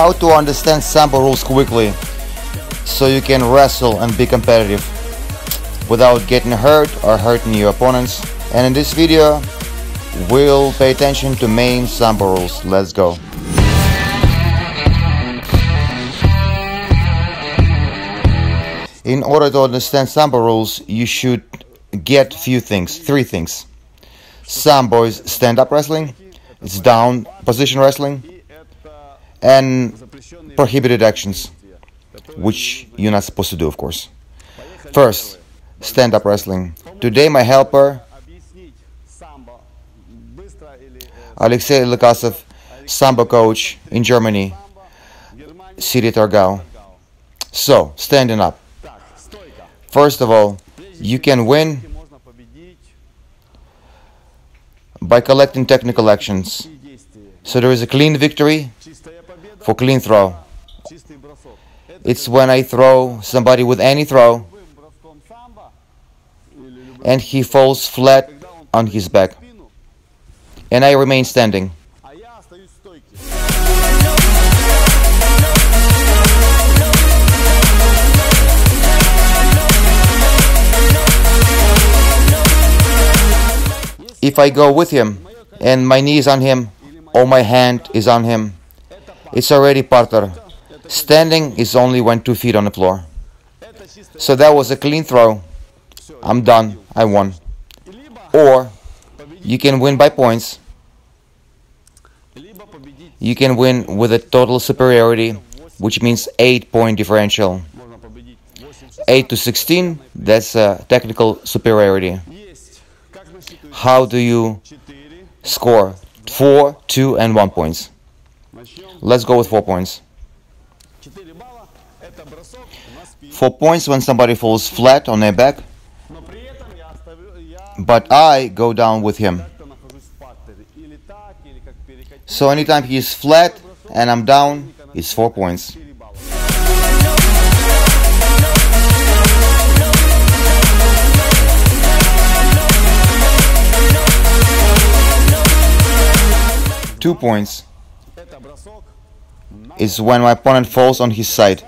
How to understand Sambo rules quickly so you can wrestle and be competitive without getting hurt or hurting your opponents. And in this video, we'll pay attention to main Sambo rules. Let's go. In order to understand Sambo rules, you should get three things. Sambo is stand-up wrestling, it's down position wrestling, and prohibited actions, which you're not supposed to do, of course. First, stand-up wrestling. Today my helper, Alexei Lukasov, Sambo coach in Germany, Sidi Targau. So, standing up. First of all, you can win by collecting technical actions. So there is a clean victory for clean throw. It's when I throw somebody with any throw and he falls flat on his back and I remain standing. If I go with him and my knee is on him or my hand is on him, it's already parter. Standing is only when 2 feet on the floor. So that was a clean throw. I'm done. I won. Or you can win by points. You can win with a total superiority, which means 8-point differential. 8 to 16, that's a technical superiority. How do you score? 4, 2 and 1 points. Let's go with 4 points. 4 points when somebody falls flat on their back, but I go down with him. So anytime he is flat and I'm down, it's 4 points. Two points is when my opponent falls on his side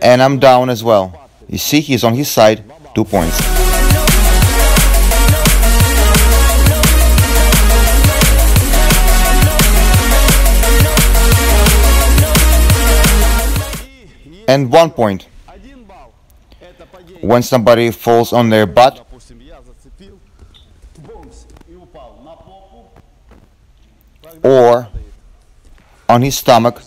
and I'm down as well. You see, he's on his side, 2 points. And 1 point when somebody falls on their butt or on his stomach,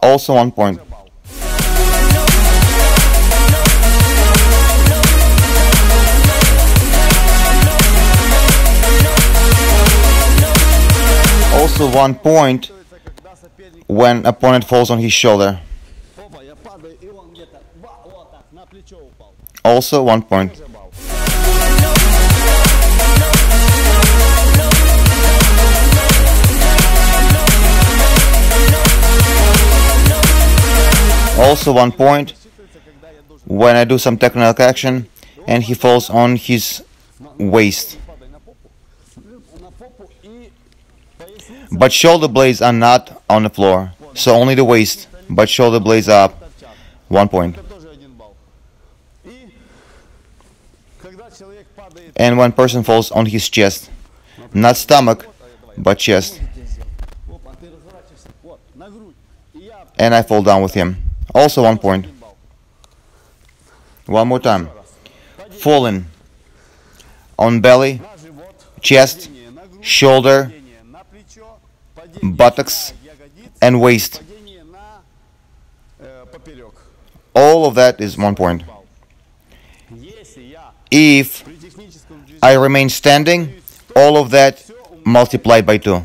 also 1 point. Also 1 point when opponent falls on his shoulder, also 1 point. Also 1 point when I do some technical action and he falls on his waist. But shoulder blades are not on the floor, so only the waist, but shoulder blades are up, 1 point. And when person falls on his chest, not stomach, but chest, and I fall down with him, also 1 point. One more time. Falling on belly, chest, shoulder, buttocks and waist. All of that is 1 point. If I remain standing, all of that multiplied by 2.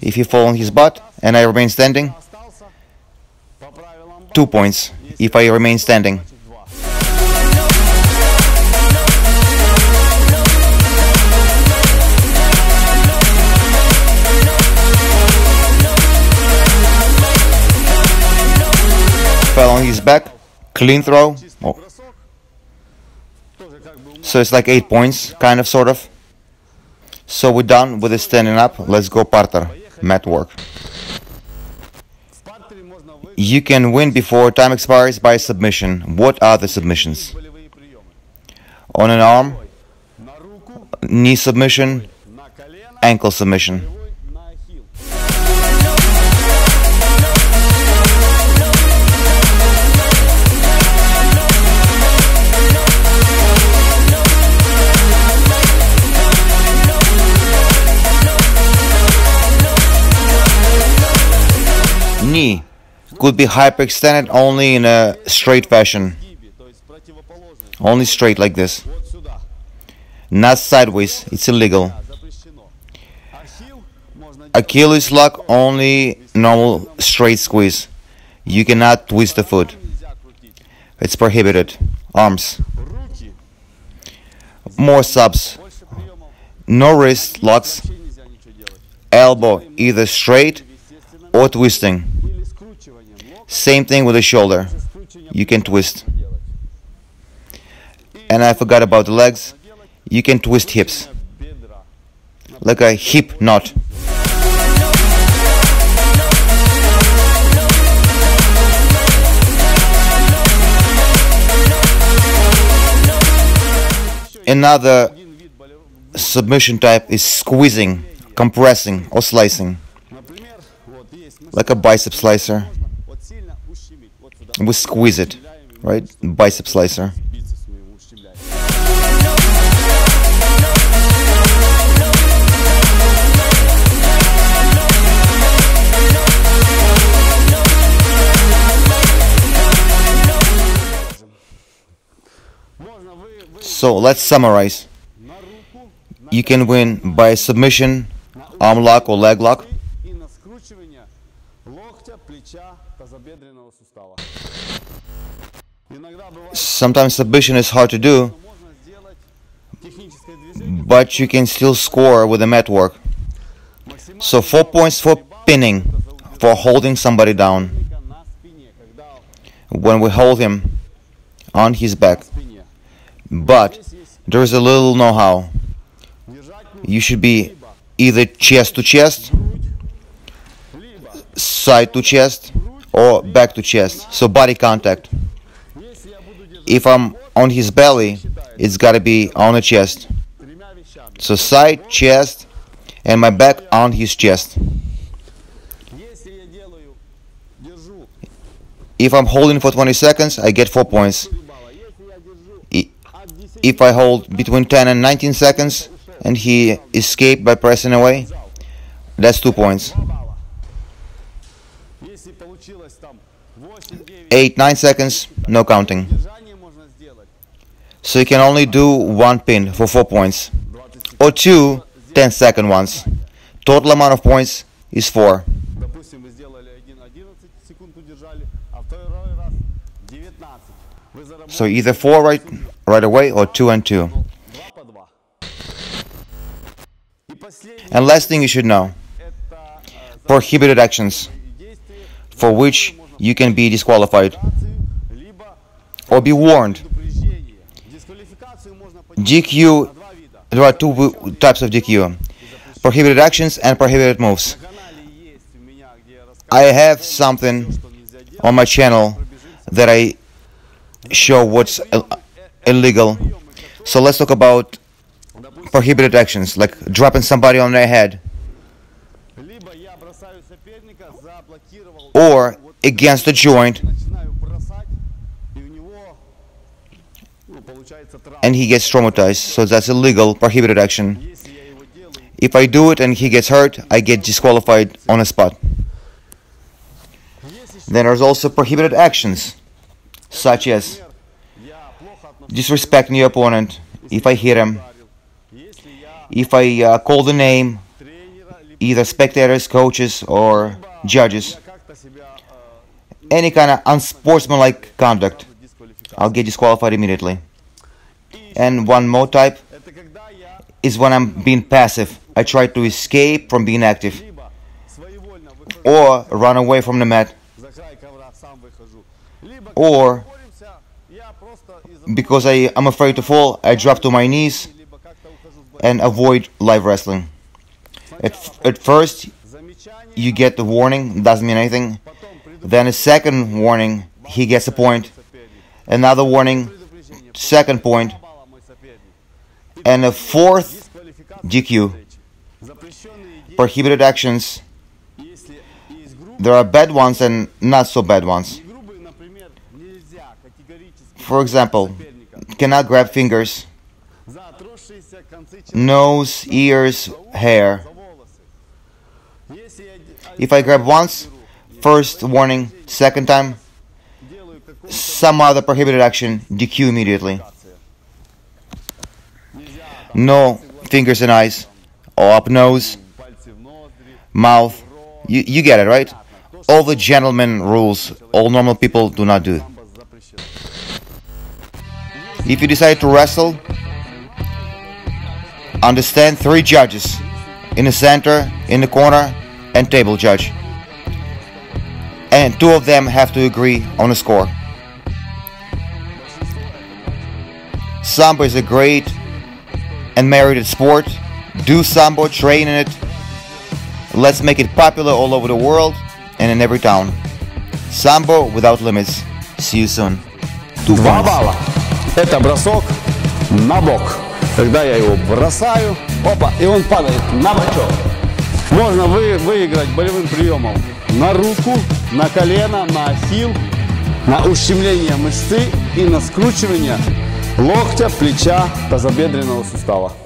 If he falls on his butt and I remain standing, 2 points if I remain standing. Fell on his back, clean throw, So it's like 8 points, kind of, sort of. So we're done with the standing up. Let's go parter, mat work. You can win before time expires by submission. What are the submissions? On an arm, knee submission, ankle submission. Knee could be hyperextended only in a straight fashion, only straight like this, not sideways, it's illegal. Achilles lock only normal straight squeeze, you cannot twist the foot, it's prohibited. Arms, more subs, no wrist locks, elbow either straight or twisting. Same thing with the shoulder, you can twist. And I forgot about the legs, you can twist hips, like a hip knot. Another submission type is squeezing, compressing or slicing, like a bicep slicer. We squeeze it, right? Bicep slicer. So let's summarize. You can win by submission, arm lock or leg lock, sometimes submission is hard to do, but you can still score with the mat work. So 4 points for pinning, for holding somebody down, when we hold him on his back. But there is a little know-how. You should be either chest to chest, side to chest, or back to chest, so body contact. If I'm on his belly, it's gotta be on the chest. So side, chest, and my back on his chest. If I'm holding for 20 seconds, I get 4 points. If I hold between 10 and 19 seconds, and he escaped by pressing away, that's 2 points. 8-9 seconds, no counting. So you can only do 1 pin for 4 points, or 2 10-second ones. Total amount of points is 4. So either 4 right away, or 2 and 2. And last thing you should know, prohibited actions, for which you can be disqualified or be warned. DQ, there are 2 types of DQ, prohibited actions and prohibited moves. I have something on my channel that I show what's illegal. So let's talk about prohibited actions, like dropping somebody on their head, or against the joint, and he gets traumatized. So that's illegal, prohibited action. If I do it and he gets hurt, I get disqualified on the spot. Then there's also prohibited actions, such as disrespecting your opponent, if I hit him, if I call the name, either spectators, coaches, or judges, any kind of unsportsmanlike conduct, I'll get disqualified immediately. And one more type is when I'm being passive. I try to escape from being active or run away from the mat, or because I'm afraid to fall, I drop to my knees and avoid live wrestling. At first, you get the warning, doesn't mean anything. Then a second warning, he gets a point. Another warning, second point. And a fourth DQ. Prohibited actions. There are bad ones and not so bad ones. For example, cannot grab fingers, nose, ears, hair. If I grab once, first warning, second time, some other prohibited action, DQ immediately. No fingers and eyes, or up nose, mouth, you get it, right? All the gentlemen rules, all normal people do not do. If you decide to wrestle, understand three judges, in the center, in the corner, and table judge. And two of them have to agree on a score. Sambo is a great and merited sport. Do Sambo, train in it. Let's make it popular all over the world and in every town. Sambo without limits. See you soon. Два балла. Это бросок на бок. Когда я его бросаю, опа, и он падает на бочок. Можно выиграть болевым приемом на руку, на колено, на ахилл, на ущемление мышцы и на скручивание локтя, плеча, тазобедренного сустава.